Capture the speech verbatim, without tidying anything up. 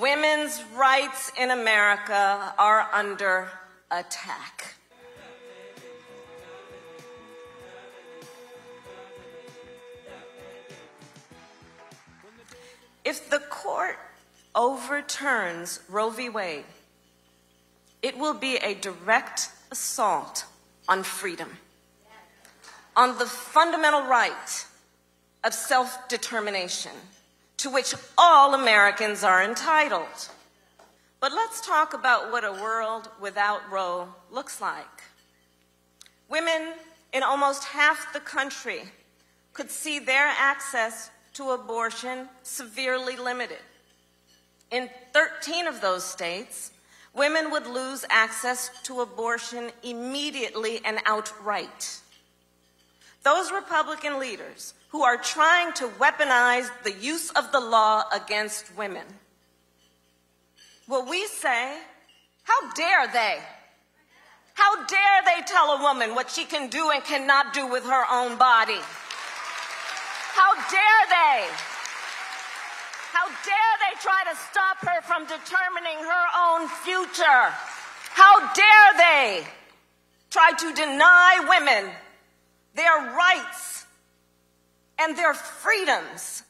Women's rights in America are under attack. If the court overturns Roe v. Wade, it will be a direct assault on freedom, on the fundamental right of self-determination to which all Americans are entitled. But let's talk about what a world without Roe looks like. Women in almost half the country could see their access to abortion severely limited. In thirteen of those states, women would lose access to abortion immediately and outright. Those Republican leaders who are trying to weaponize the use of the law against women. Well, we say, how dare they? How dare they tell a woman what she can do and cannot do with her own body? How dare they? How dare they try to stop her from determining her own future? How dare they try to deny women their rights and their freedoms